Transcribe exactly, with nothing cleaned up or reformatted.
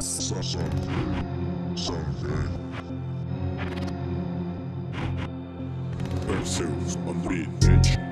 Something. Something. Ourselves on the edge.